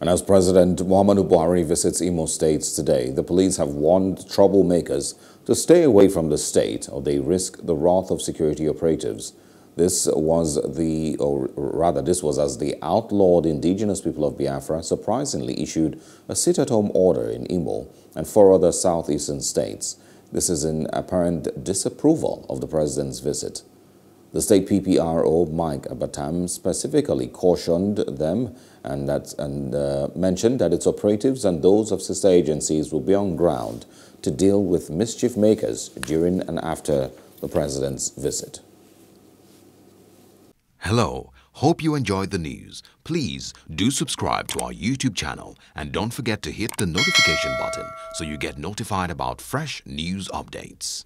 And as President Muhammadu Buhari visits Imo states today, the police have warned troublemakers to stay away from the state or they risk the wrath of security operatives. This was as the outlawed indigenous people of Biafra surprisingly issued a sit-at-home order in Imo and 4 other southeastern states. This is in apparent disapproval of the president's visit. The state PPRO, Mike Abatam, specifically cautioned them and mentioned that its operatives and those of sister agencies will be on ground to deal with mischief makers during and after the president's visit. Hello, hope you enjoyed the news. Please do subscribe to our YouTube channel and don't forget to hit the notification button so you get notified about fresh news updates.